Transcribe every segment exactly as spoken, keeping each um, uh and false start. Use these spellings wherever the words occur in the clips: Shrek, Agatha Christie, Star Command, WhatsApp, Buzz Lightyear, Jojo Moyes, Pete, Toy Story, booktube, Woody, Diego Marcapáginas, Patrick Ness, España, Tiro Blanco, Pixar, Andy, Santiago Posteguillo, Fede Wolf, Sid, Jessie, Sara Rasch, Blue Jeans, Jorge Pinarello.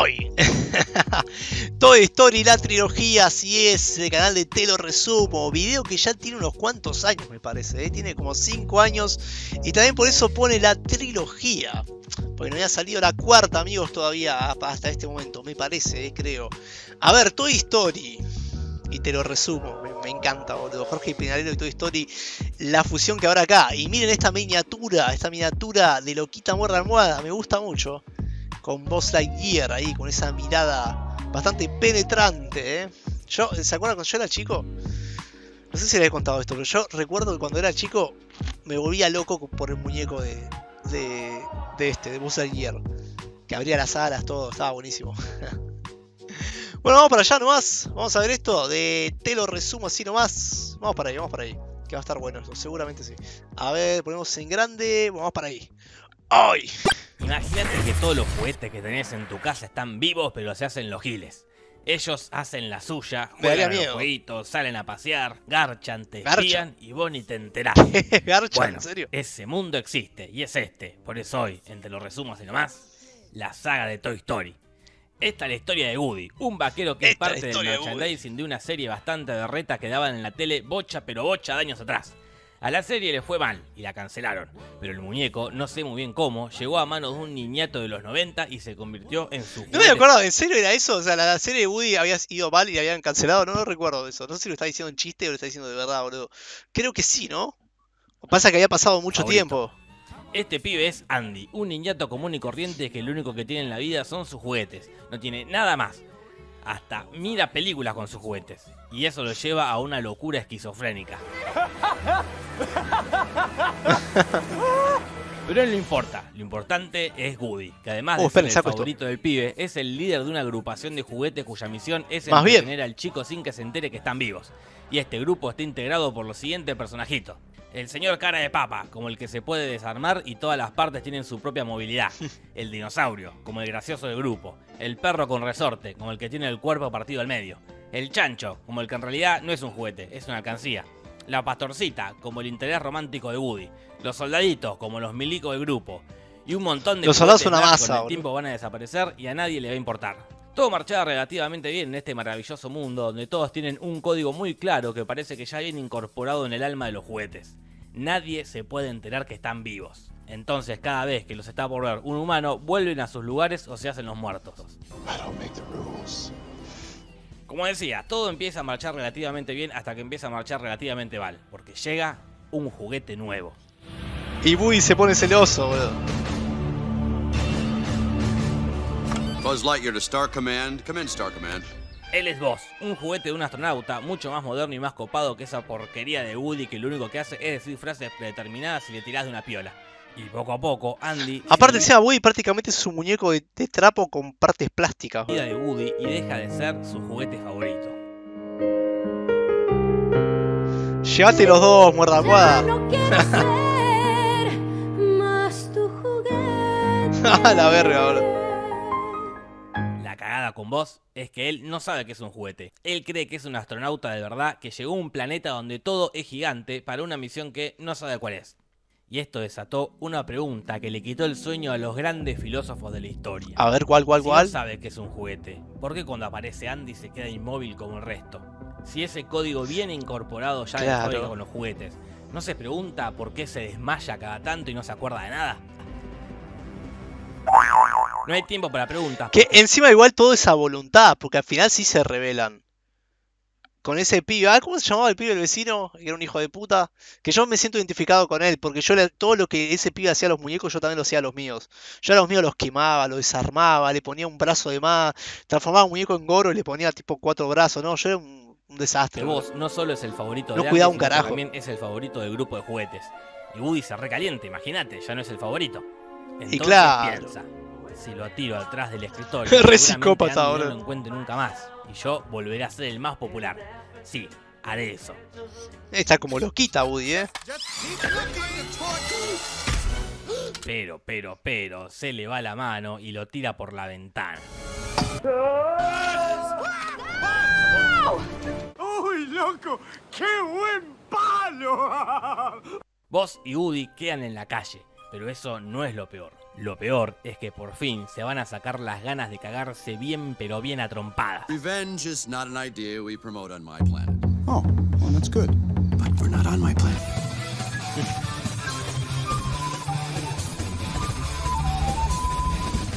hoy. Toy Story, la trilogía, así es, el canal de Te Lo Resumo, video que ya tiene unos cuantos años me parece, ¿eh? Tiene como cinco años y también por eso pone la trilogía, porque no había salido la cuarta, amigos, todavía hasta este momento, me parece, ¿eh? Creo. A ver, Toy Story y Te Lo Resumo, me, me encanta, boludo. Jorge Pinarello y Toy Story, la fusión que habrá acá. Y miren esta miniatura, esta miniatura de Loquita Muerde Almohada, me gusta mucho. Con Buzz Lightyear ahí, con esa mirada bastante penetrante, ¿eh? Yo, ¿se acuerdan cuando yo era chico? No sé si les he contado esto, pero yo recuerdo que cuando era chico me volvía loco por el muñeco de, de, de este, de Buzz Lightyear. Que abría las alas, todo, estaba buenísimo. Bueno, vamos para allá nomás, vamos a ver esto, de Te Lo Resumo así nomás. Vamos para ahí, vamos para ahí, que va a estar bueno esto, seguramente sí. A ver, ponemos en grande, vamos para ahí. ¡Ay! Imagínate que todos los juguetes que tenés en tu casa están vivos, pero se hacen los giles. Ellos hacen la suya, juegan a los jueguitos, salen a pasear, garchan, te espían y vos ni te enterás. ¿Garchan? Bueno, ¿en serio? Ese mundo existe y es este, por eso hoy, entre los resumos y nomás, la saga de Toy Story. Esta es la historia de Woody, un vaquero que es parte del merchandising de una serie bastante de retas que daban en la tele bocha pero bocha de años atrás. A la serie le fue mal y la cancelaron, pero el muñeco, no sé muy bien cómo, llegó a manos de un niñato de los noventa y se convirtió en su... No me acuerdo, ¿en serio era eso? O sea, la, la serie de Woody había ido mal y la habían cancelado, no, no recuerdo eso. No sé si lo está diciendo en chiste o lo está diciendo de verdad, boludo. Creo que sí, ¿no? Pasa que había pasado mucho Favorito. tiempo. Este pibe es Andy, un niñato común y corriente que lo único que tiene en la vida son sus juguetes. No tiene nada más. Hasta mira películas con sus juguetes. Y eso lo lleva a una locura esquizofrénica. Pero no importa, lo importante es Woody, que además de uh, ser el favorito esto. del pibe, es el líder de una agrupación de juguetes cuya misión es entretener al chico sin que se entere que están vivos. Y este grupo está integrado por los siguientes personajitos. El señor cara de papa, como el que se puede desarmar y todas las partes tienen su propia movilidad. El dinosaurio, como el gracioso del grupo. El perro con resorte, como el que tiene el cuerpo partido al medio. El chancho, como el que en realidad no es un juguete, es una alcancía. La pastorcita, como el interés romántico de Woody. Los soldaditos, como los milicos del grupo. Y un montón de los soldados son una masa, con el tiempo van a desaparecer y a nadie le va a importar. Todo marchaba relativamente bien en este maravilloso mundo donde todos tienen un código muy claro que parece que ya viene incorporado en el alma de los juguetes. Nadie se puede enterar que están vivos. Entonces cada vez que los está por ver un humano, vuelven a sus lugares o se hacen los muertos. Como decía, todo empieza a marchar relativamente bien hasta que empieza a marchar relativamente mal, porque llega un juguete nuevo. Y Woody se pone celoso, boludo. Buzz Lightyear to Star Command. Come in, Star Command. Él es Buzz, un juguete de un astronauta mucho más moderno y más copado que esa porquería de Woody que lo único que hace es decir frases predeterminadas y le tirás de una piola. Y poco a poco, Andy... Aparte sea Woody prácticamente es un muñeco de, de trapo con partes plásticas. ...vida de Woody y deja de ser su juguete favorito. Llévate los dos, muerda almohada. No quiero ser más tu juguete. La verga, boludo. Cagada con Buzz es que él no sabe que es un juguete. Él cree que es un astronauta de verdad que llegó a un planeta donde todo es gigante para una misión que no sabe cuál es. Y esto desató una pregunta que le quitó el sueño a los grandes filósofos de la historia. A ver, ¿cuál, cuál, cuál? Si no sabe que es un juguete, ¿por qué cuando aparece Andy se queda inmóvil como el resto? Si ese código viene incorporado ya claro. en la historia con los juguetes, ¿no se pregunta por qué se desmaya cada tanto y no se acuerda de nada? No hay tiempo para preguntas. Que encima igual todo esa voluntad, porque al final sí se rebelan. Con ese pibe, ah, ¿cómo se llamaba el pibe el vecino? Que era un hijo de puta. Que yo me siento identificado con él, porque yo todo lo que ese pibe hacía a los muñecos, yo también lo hacía a los míos. Yo a los míos los quemaba, los desarmaba, le ponía un brazo de más, transformaba un muñeco en goro y le ponía tipo cuatro brazos, ¿no? Yo era un, un desastre. Que vos no solo es el favorito de no cuidaba un carajo. También es el favorito del grupo de juguetes. Y Woody se recaliente, imagínate, ya no es el favorito. Entonces, y claro. Piensa, si lo atiro atrás del escritorio, re psicópata ahora. No lo encuentro nunca más. Y yo volveré a ser el más popular. Sí, haré eso. Está como loquita, Woody, ¿eh? Pero, pero, pero, se le va la mano y lo tira por la ventana. ¡Uy, loco! ¡Qué buen palo! Buzz y Woody quedan en la calle. Pero eso no es lo peor. Lo peor es que por fin se van a sacar las ganas de cagarse bien, pero bien a trompadas. Revenge is not an idea we promote on my planet. Oh, well, that's good. But we're not on my planet.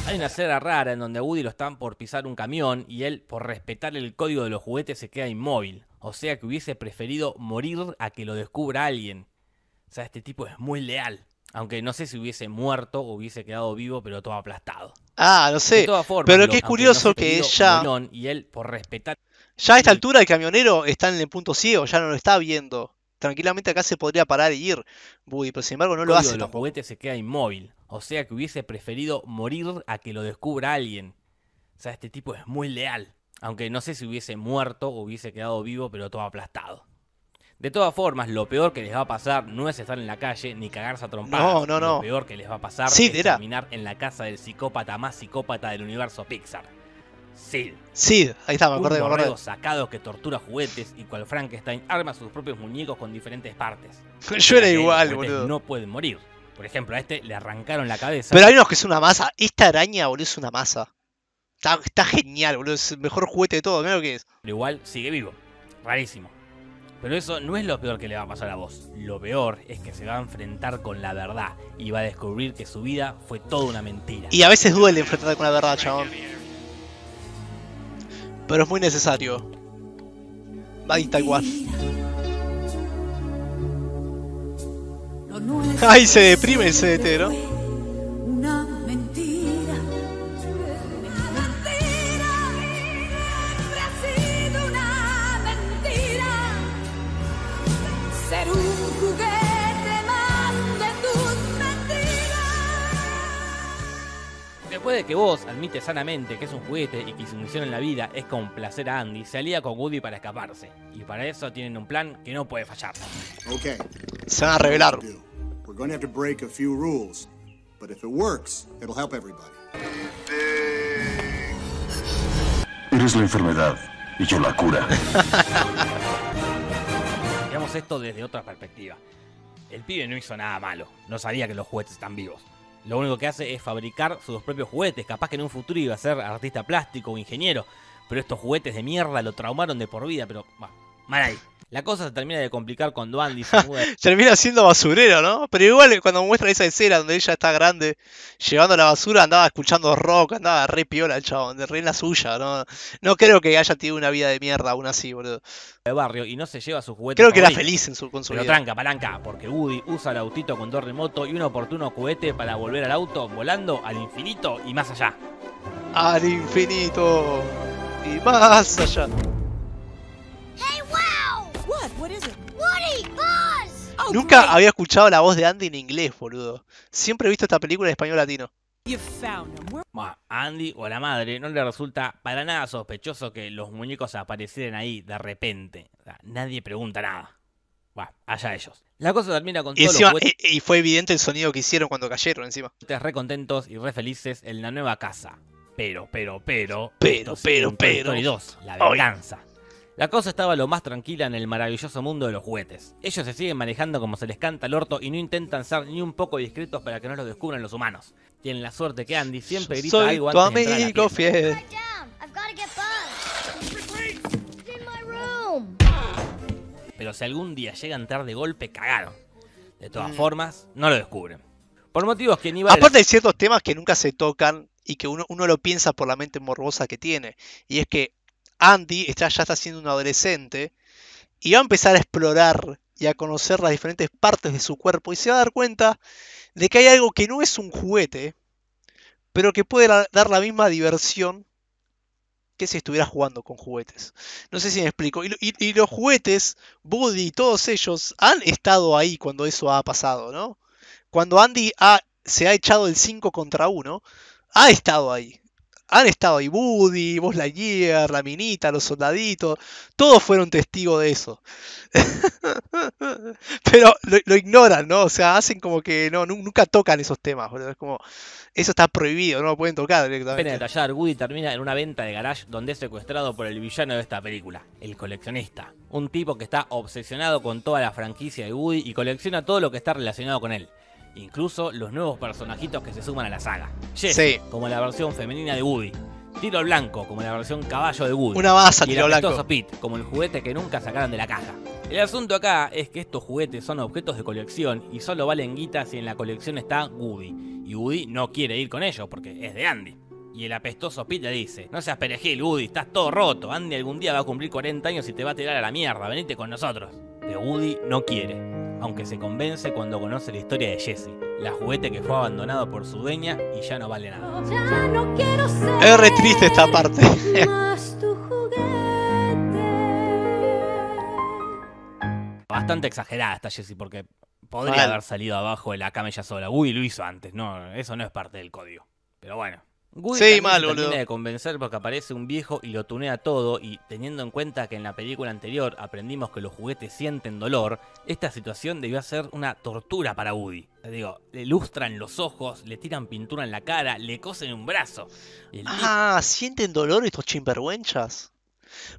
Hay una escena rara en donde Woody lo están por pisar un camión y él, por respetar el código de los juguetes, se queda inmóvil. O sea que hubiese preferido morir a que lo descubra alguien. O sea, este tipo es muy leal. Aunque no sé si hubiese muerto o hubiese quedado vivo, pero todo aplastado. Ah, no sé. De todas formas, pero qué curioso que ella... Y él, por respetar... Ya a esta altura el camionero está en el punto ciego, ya no lo está viendo. Tranquilamente acá se podría parar y ir, Woody, pero sin embargo no lo hace. El juguete se queda inmóvil. O sea que hubiese preferido morir a que lo descubra alguien. O sea, este tipo es muy leal. Aunque no sé si hubiese muerto o hubiese quedado vivo, pero todo aplastado. De todas formas, lo peor que les va a pasar no es estar en la calle ni cagarse a trompadas. No, no, no. Lo peor que les va a pasar sí, es terminar en la casa del psicópata más psicópata del universo Pixar. Sid. Sid, ahí está, me acordé. Un borrego sacado que tortura juguetes y cual Frankenstein arma sus propios muñecos con diferentes partes. Yo era igual, boludo. No pueden morir. Por ejemplo, a este le arrancaron la cabeza. Pero hay unos que es una masa. Esta araña, boludo, es una masa. Está, está genial, boludo. Es el mejor juguete de todo. Mira lo que es. Pero igual sigue vivo. Rarísimo. Pero eso no es lo peor que le va a pasar a vos. Lo peor es que se va a enfrentar con la verdad y va a descubrir que su vida fue toda una mentira. Y a veces duele enfrentarse con la verdad, chabón. Pero es muy necesario. Ahí está igual. Ay, se deprime el C D T, ¿no? Una mentira. Ser un juguete más de tus mentiras. Después de que vos admites sanamente que es un juguete y que su misión en la vida es complacer a Andy, se alía con Woody para escaparse. Y para eso tienen un plan que no puede fallar. Okay. Se van a revelar. We're going to have to break a few rules, but if it works, it'll help everybody. Eres la enfermedad y yo la cura. Veamos esto desde otra perspectiva. El pibe no hizo nada malo, no sabía que los juguetes están vivos. Lo único que hace es fabricar sus propios juguetes, capaz que en un futuro iba a ser artista plástico o ingeniero, pero estos juguetes de mierda lo traumaron de por vida, pero bah, mal ahí. La cosa se termina de complicar cuando Andy se muda. Termina siendo basurero, ¿no? Pero igual cuando muestran esa escena donde ella está grande, llevando la basura, andaba escuchando rock, andaba re piola el chabón, de re en la suya, ¿no? No creo que haya tenido una vida de mierda aún así, boludo. De barrio y no se lleva sus juguetes. Creo que era feliz en su, con su vida. Pero tranca, palanca, porque Woody usa el autito con dos remotos y un oportuno juguete para volver al auto volando al infinito y más allá. Al infinito y más allá. What is it? Woody, Buzz! Oh, nunca great. Había escuchado la voz de Andy en inglés, boludo. Siempre he visto esta película en español latino. A Andy o a la madre no le resulta para nada sospechoso que los muñecos aparecieran ahí de repente. O sea, nadie pregunta nada. Bah, allá ellos. La cosa termina con y todos encima, los juguetes... Y fue evidente el sonido que hicieron cuando cayeron encima. Re contentos y re felices en la nueva casa. Pero, pero, pero... Pero, pero, pero... Toy Story dos, la venganza. Ay. La cosa estaba lo más tranquila en el maravilloso mundo de los juguetes. Ellos se siguen manejando como se les canta el orto y no intentan ser ni un poco discretos para que no los descubran los humanos. Tienen la suerte que Andy siempre grita Soy algo antes de entrar a la fiel. Pero si algún día llegan tarde de golpe, cagaron. De todas mm. formas, no lo descubren. Por motivos que ni vale... Aparte hay ciertos temas que nunca se tocan y que uno, uno lo piensa por la mente morbosa que tiene. Y es que Andy está, ya está siendo un adolescente y va a empezar a explorar y a conocer las diferentes partes de su cuerpo y se va a dar cuenta de que hay algo que no es un juguete, pero que puede dar la misma diversión que si estuviera jugando con juguetes. No sé si me explico. Y, y, y los juguetes, Woody y todos ellos han estado ahí cuando eso ha pasado, ¿no? Cuando Andy ha, se ha echado el cinco contra uno, ha estado ahí. Han estado ahí Woody, Buzz Lightyear, la minita, los soldaditos. Todos fueron testigos de eso. Pero lo, lo ignoran, ¿no? O sea, hacen como que no, nunca tocan esos temas, boludo. Es como, eso está prohibido, no lo pueden tocar directamente. Pena detallar, Woody termina en una venta de garage donde es secuestrado por el villano de esta película, el coleccionista. Un tipo que está obsesionado con toda la franquicia de Woody y colecciona todo lo que está relacionado con él. incluso los nuevos personajitos que se suman a la saga. Jessie, sí, como la versión femenina de Woody. Tiro Blanco, como la versión caballo de Woody. Una baza, Tiro Blanco. Y el Pete, como el juguete que nunca sacaron de la caja. El asunto acá es que estos juguetes son objetos de colección y solo valen guita si en la colección está Woody. Y Woody no quiere ir con ellos porque es de Andy. Y el apestoso Pete le dice: no seas perejil, Woody, estás todo roto. Andy algún día va a cumplir cuarenta años y te va a tirar a la mierda, venite con nosotros. Pero Woody no quiere, aunque se convence cuando conoce la historia de Jessie, la juguete que fue abandonado por su dueña y ya no vale nada. Ya no quiero ser. Es re triste esta parte. Bastante exagerada está Jessie, porque podría vale. haber salido abajo de la camilla sola. Woody lo hizo antes, no, eso no es parte del código. Pero bueno. Woody sí, mal, se termina de convencer porque aparece un viejo y lo tunea todo, y teniendo en cuenta que en la película anterior aprendimos que los juguetes sienten dolor, esta situación debió ser una tortura para Woody. Les digo, le lustran los ojos, le tiran pintura en la cara, le cosen un brazo. El... Ah, sienten dolor estos chimpergüenchas.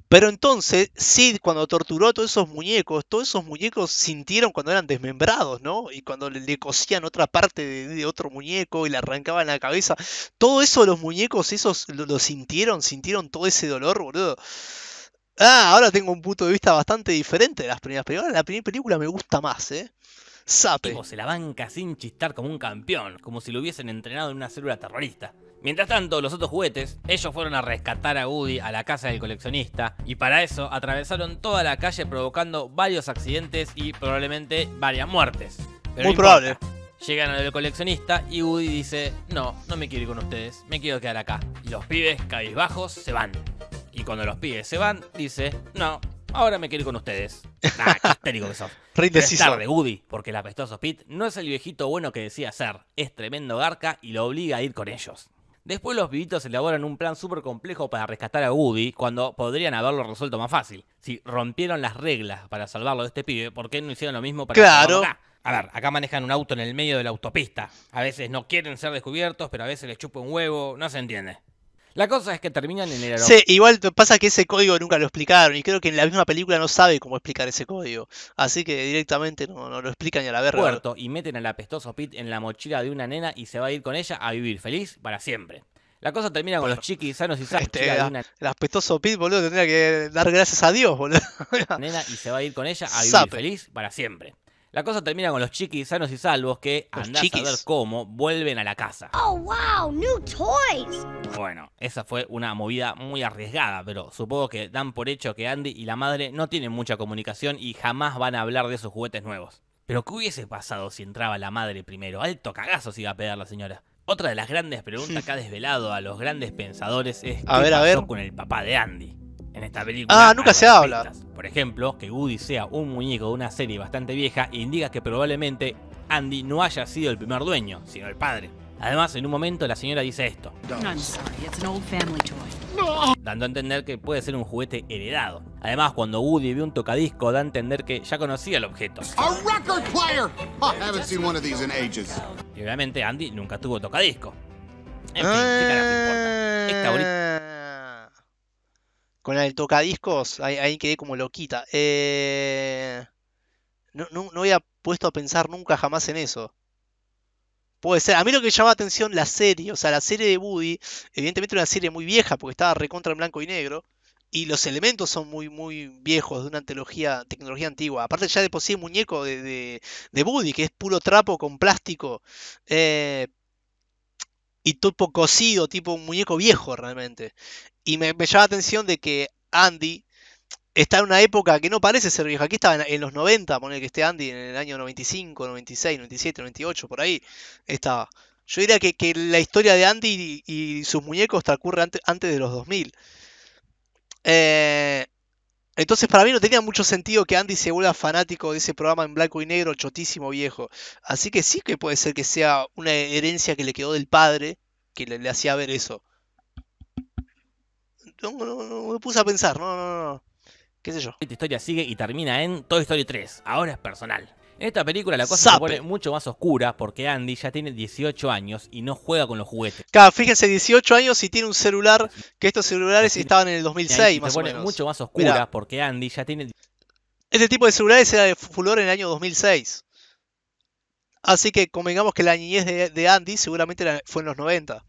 Pero entonces, Sid, cuando torturó a todos esos muñecos, todos esos muñecos sintieron cuando eran desmembrados, ¿no? Y cuando le, le cosían otra parte de, de otro muñeco y le arrancaban la cabeza. Todo eso, los muñecos esos, lo, lo sintieron, sintieron todo ese dolor, boludo. Ah, ahora tengo un punto de vista bastante diferente de las primeras películas. La primera película me gusta más, ¿eh? Sape. Se la banca sin chistar como un campeón, como si lo hubiesen entrenado en una célula terrorista. Mientras tanto, los otros juguetes, ellos fueron a rescatar a Woody a la casa del coleccionista, y para eso atravesaron toda la calle provocando varios accidentes y probablemente varias muertes. Pero muy no probable. Llegan al coleccionista y Woody dice: no, no me quiero ir con ustedes, me quiero quedar acá. Y los pibes cabizbajos se van. Y cuando los pibes se van, dice: no, ahora me quiero ir con ustedes. Ah, qué histérico que sos. Es tarde, Woody, porque el apestoso Pete no es el viejito bueno que decía ser. Es tremendo garca y lo obliga a ir con ellos. Después los pibitos elaboran un plan súper complejo para rescatar a Woody, cuando podrían haberlo resuelto más fácil. Si rompieron las reglas para salvarlo de este pibe, ¿por qué no hicieron lo mismo para salvarlo acá? A ver, acá manejan un auto en el medio de la autopista. A veces no quieren ser descubiertos, pero a veces les chupa un huevo, no se entiende. La cosa es que terminan en el aeropuerto. Sí, igual pasa que ese código nunca lo explicaron, y creo que en la misma película no sabe cómo explicar ese código. Así que directamente no, no lo explican ni a la verga. Puerto, y meten al apestoso Pete en la mochila de una nena y se va a ir con ella a vivir feliz para siempre. La cosa termina con bueno, los chiquis sanos y sanos. Este, la, una... El apestoso Pete, boludo, tendría que dar gracias a Dios, boludo. Nena y se va a ir con ella a vivir Zape. feliz para siempre. La cosa termina con los chiquis sanos y salvos que, andás a ver cómo, vuelven a la casa. ¡Oh, wow! ¡New toys! Bueno, esa fue una movida muy arriesgada, pero supongo que dan por hecho que Andy y la madre no tienen mucha comunicación y jamás van a hablar de esos juguetes nuevos. Pero ¿qué hubiese pasado si entraba la madre primero? Alto cagazo se iba a pegar la señora. Otra de las grandes preguntas que ha desvelado a los grandes pensadores es: ¿qué a ver, pasó a ver. con el papá de Andy? En esta película, ah, nunca se habla. Por ejemplo, que Woody sea un muñeco de una serie bastante vieja indica que probablemente Andy no haya sido el primer dueño, sino el padre. Además, en un momento la señora dice esto, dando a entender que puede ser un juguete heredado. Además, cuando Woody vio un tocadisco, da a entender que ya conocía el objeto. Y obviamente Andy nunca tuvo tocadisco. En fin, ¿qué carajo importa? Esta bonita... Con el tocadiscos, ahí, ahí quedé como loquita. Eh... No, no, no había puesto a pensar nunca jamás en eso. Puede ser. A mí lo que me llama la atención, la serie. O sea, la serie de Woody, evidentemente era una serie muy vieja, porque estaba recontra en blanco y negro. Y los elementos son muy muy viejos, de una antología, tecnología antigua. Aparte ya de por sí el muñeco de, de, de Woody, que es puro trapo con plástico. Eh... Y tipo cocido, tipo un muñeco viejo realmente. Y me, me llama la atención de que Andy está en una época que no parece ser vieja. Aquí estaba en, en los noventa, poner que esté Andy en el año noventa y cinco, noventa y seis, noventa y siete, noventa y ocho, por ahí estaba. Yo diría que, que la historia de Andy y, y sus muñecos transcurre antes, antes de los dos mil. Eh, entonces para mí no tenía mucho sentido que Andy se vuelva fanático de ese programa en blanco y negro chotísimo viejo. Así que sí que puede ser que sea una herencia que le quedó del padre, que le, le hacía ver eso. No, no, no, no me puse a pensar, no, no, no, qué sé yo. Esta historia sigue y termina en Toy Story tres, ahora es personal. En esta película la cosa Zape. se pone mucho más oscura porque Andy ya tiene dieciocho años y no juega con los juguetes. Claro, fíjense, dieciocho años y tiene un celular, que estos celulares sí, estaban en el dos mil seis más o menos. Se pone mucho más oscura Mirá. porque Andy ya tiene... Este tipo de celulares era de furor en el año dos mil seis. Así que convengamos que la niñez de, de Andy seguramente la, fue en los noventa.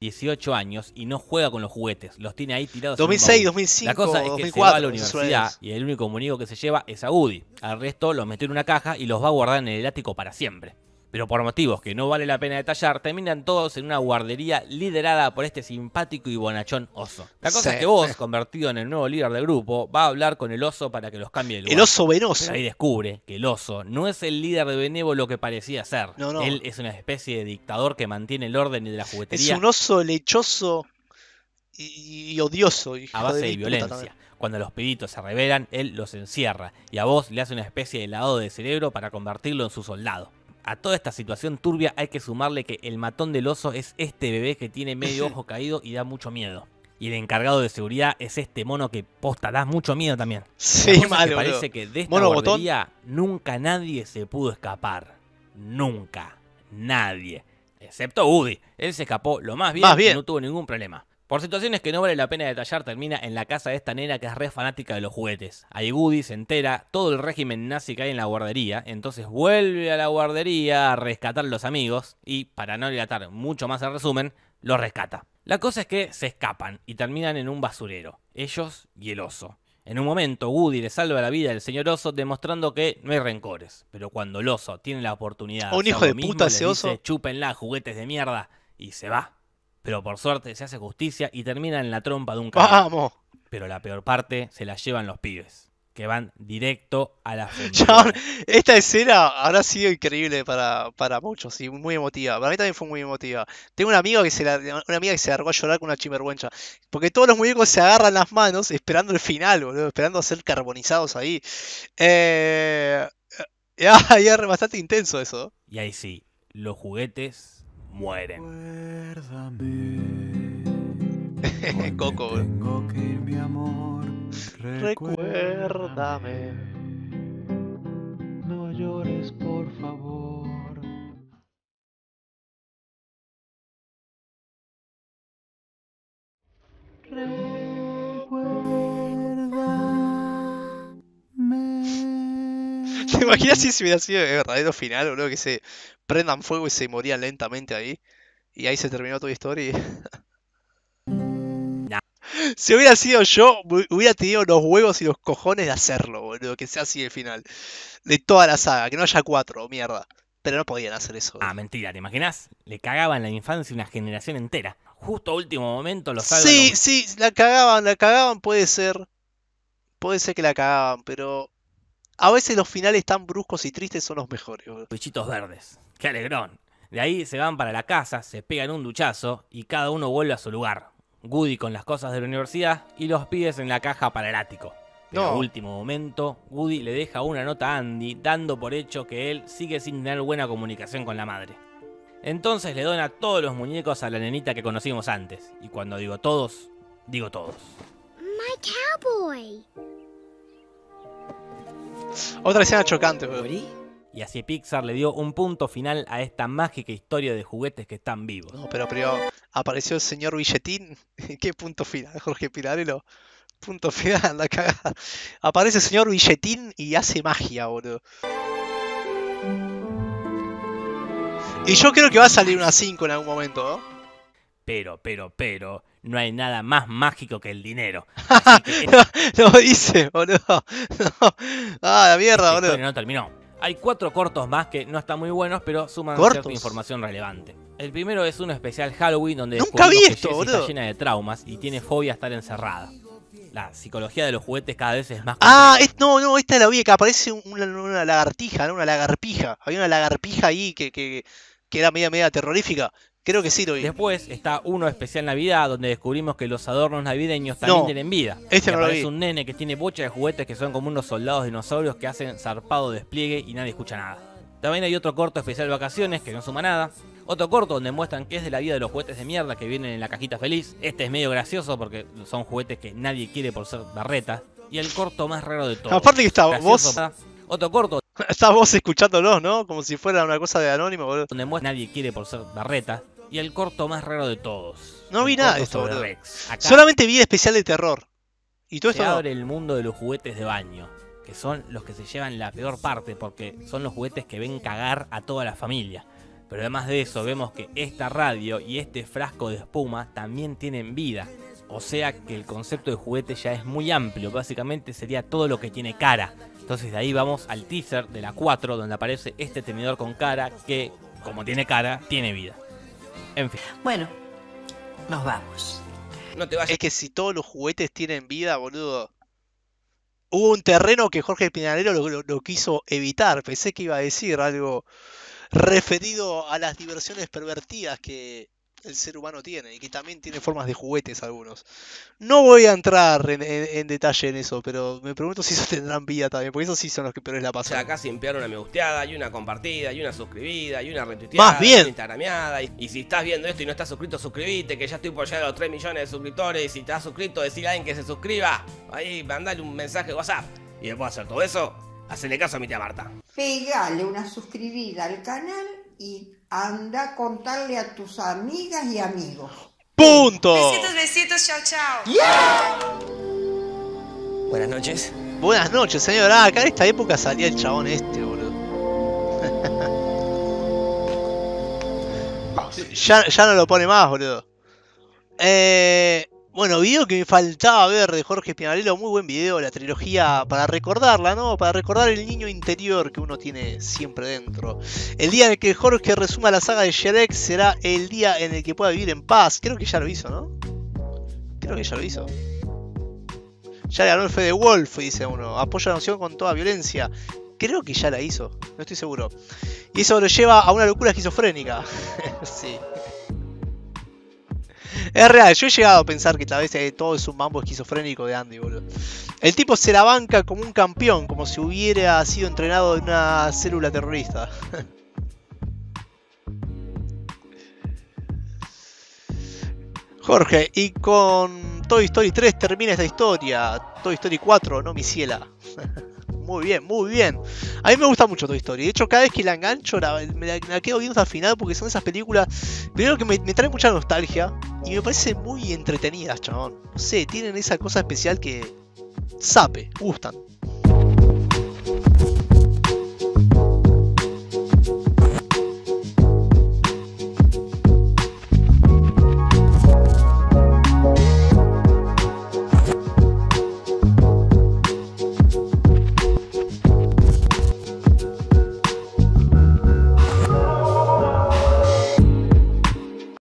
dieciocho años y no juega con los juguetes, los tiene ahí tirados. dos mil seis, dos mil cinco, la cosa es que dos mil cuatro, se va a la universidad es. Y el único muñeco que se lleva es a Woody. Al resto los metió en una caja y los va a guardar en el ático para siempre. Pero por motivos que no vale la pena detallar, terminan todos en una guardería liderada por este simpático y bonachón oso. La cosa sí. es que vos, convertido en el nuevo líder del grupo, va a hablar con el oso para que los cambie de lugar. El oso venoso. Pero ahí descubre que el oso no es el líder de benévolo que parecía ser. No, no. Él es una especie de dictador que mantiene el orden de la juguetería. Es un oso lechoso y, y odioso. Hijo a base de, de violencia. Cuando los pibitos se rebelan, él los encierra. Y a vos le hace una especie de lavado de cerebro para convertirlo en su soldado. A toda esta situación turbia hay que sumarle que el matón del oso es este bebé que tiene medio ojo caído y da mucho miedo. Y el encargado de seguridad es este mono que posta da mucho miedo también. Sí, malo. Parece que de esta guardería nunca nadie se pudo escapar. Nunca. Nadie. Excepto Woody. Él se escapó lo más bien, más bien. Y no tuvo ningún problema. Por situaciones que no vale la pena detallar, termina en la casa de esta nena que es re fanática de los juguetes. Ahí Woody se entera todo el régimen nazi que hay en la guardería, entonces vuelve a la guardería a rescatar a los amigos y, para no dilatar mucho más el resumen, los rescata. La cosa es que se escapan y terminan en un basurero, ellos y el oso. En un momento Woody le salva la vida al señor oso demostrando que no hay rencores, pero cuando el oso tiene la oportunidad, un hijo de puta ese oso, chúpenla juguetes de mierda y se va. Pero por suerte se hace justicia y termina en la trompa de un caballo. ¡Vamos! Pero la peor parte se la llevan los pibes, que van directo a la frontera. Esta escena habrá sido increíble para, para muchos y muy emotiva. Para mí también fue muy emotiva. Tengo una amiga que se la, una amiga que se largó a llorar con una chimergüencha. Porque todos los muñecos se agarran las manos esperando el final, boludo. Esperando a ser carbonizados ahí. Eh, y es bastante intenso eso. Y ahí sí, los juguetes... mueren. Coco. Tengo que ir, mi amor. Recuérdame. No llores, por favor. Recuérdame. ¿Te imaginas si se hubiera sido el verdadero final, boludo? Que se prendan fuego y se morían lentamente ahí. Y ahí se terminó Toy Story. Nah. Si hubiera sido yo, hubiera tenido los huevos y los cojones de hacerlo, boludo. Que sea así el final. De toda la saga, que no haya cuatro, mierda. Pero no podían hacer eso. Boludo. Ah, mentira, ¿te imaginas? Le cagaban la infancia una generación entera. Justo a último momento los salvan. Sí, los... sí, la cagaban, la cagaban, puede ser. Puede ser que la cagaban, pero... A veces los finales tan bruscos y tristes son los mejores. Bichitos verdes. ¡Qué alegrón! De ahí se van para la casa, se pegan un duchazo y cada uno vuelve a su lugar. Woody con las cosas de la universidad y los pibes en la caja para el ático. Pero no. A último momento, Woody le deja una nota a Andy, dando por hecho que él sigue sin tener buena comunicación con la madre. Entonces le dona todos los muñecos a la nenita que conocimos antes. Y cuando digo todos, digo todos. My cowboy. Otra escena chocante, Woody. Y así Pixar le dio un punto final a esta mágica historia de juguetes que están vivos. No, pero, pero apareció el señor Billetín. ¿Qué punto final? Jorge Pinarello. Punto final, la cagada. Aparece el señor Billetín y hace magia, boludo. Y yo creo que va a salir una cinco en algún momento, ¿no? Pero, pero, pero, no hay nada más mágico que el dinero. Que... no, no dice, boludo. No. Ah, la mierda, boludo. No terminó. Hay cuatro cortos más que no están muy buenos, pero suman ¿Cortos? cierta información relevante. El primero es uno especial Halloween donde descubrimos que Jessie está llena de traumas y tiene fobia a estar encerrada. La psicología de los juguetes cada vez es más... Ah, es, no, no, esta es la vida que aparece una, una lagartija, ¿no? Una lagarpija. Había una lagarpija ahí que, que, que era media, media terrorífica. Creo que sí lo vi. Después está uno especial Navidad donde descubrimos que los adornos navideños también no, tienen vida. Este no lo vi. Aparece un nene que tiene bocha de juguetes que son como unos soldados dinosaurios que hacen zarpado despliegue y nadie escucha nada. También hay otro corto especial Vacaciones que no suma nada. Otro corto donde muestran que es de la vida de los juguetes de mierda que vienen en la cajita feliz. Este es medio gracioso porque son juguetes que nadie quiere por ser barreta. Y el corto más raro de todos. Aparte que está gracioso, vos... Otro corto... Estás vos escuchándolos, ¿no? Como si fuera una cosa de anónimo, boludo. Donde muestra nadie quiere por ser barreta. Y el corto más raro de todos. No vi nada de esto, boludo. Solamente vi el especial de terror. Y todo esto. Se abre el mundo de los juguetes de baño. que son los que se llevan la peor parte, porque son los juguetes que ven cagar a toda la familia. Pero además de eso, vemos que esta radio y este frasco de espuma también tienen vida. O sea que el concepto de juguete ya es muy amplio, básicamente sería todo lo que tiene cara. Entonces de ahí vamos al teaser de la cuatro, donde aparece este tenedor con cara que, como tiene cara, tiene vida. En fin. Bueno, nos vamos. No te vayas. Es que si todos los juguetes tienen vida, boludo. Hubo un terreno que Jorge Pinarello lo, lo, lo quiso evitar. Pensé que iba a decir algo referido a las diversiones pervertidas que el ser humano tiene y que también tiene formas de juguetes algunos. No voy a entrar en, en, en detalle en eso, pero me pregunto si esos tendrán vida también, porque esos sí son los que peores la pasan. O sea, acá se enviaron una me gusteada, y una compartida, y una suscribida, y una retuiteada, más bien, y una instagrameada. Y, y si estás viendo esto y no estás suscrito, suscribite, que ya estoy por llegar a los tres millones de suscriptores. Y si estás suscrito, decile a alguien que se suscriba. Ahí, mandale un mensaje de WhatsApp. Y después de hacer todo eso, hacele caso a mi tía Marta. Pegale una suscribida al canal y anda a contarle a tus amigas y amigos. ¡Punto! Besitos, besitos, chao, chao. Yeah. Buenas noches. Buenas noches, señora. Acá en esta época salía el chabón este, boludo. ya, ya no lo pone más, boludo. Eh... Bueno, video que me faltaba ver de Jorge Pinarello, muy buen video, la trilogía, para recordarla, ¿no? Para recordar el niño interior que uno tiene siempre dentro. El día en el que Jorge resuma la saga de Shrek será el día en el que pueda vivir en paz. Creo que ya lo hizo, ¿no? Creo que ya lo hizo. Ya le ganó el Fede Wolf, dice uno. Apoya la noción con toda violencia. Creo que ya la hizo, no estoy seguro. Y eso lo lleva a una locura esquizofrénica. Sí. Es real, yo he llegado a pensar que tal vez todo es un mambo esquizofrénico de Andy, boludo. El tipo se la banca como un campeón, como si hubiera sido entrenado en una célula terrorista. Jorge, y con Toy Story tres termina esta historia. Toy Story cuatro, no mi ciela. Muy bien, muy bien. A mí me gusta mucho Toy Story. De hecho, cada vez que la engancho, la, me la, la quedo viendo hasta el final, porque son esas películas, primero, que me, me traen mucha nostalgia y me parecen muy entretenidas, chabón. No sé, tienen esa cosa especial que... sape, gustan.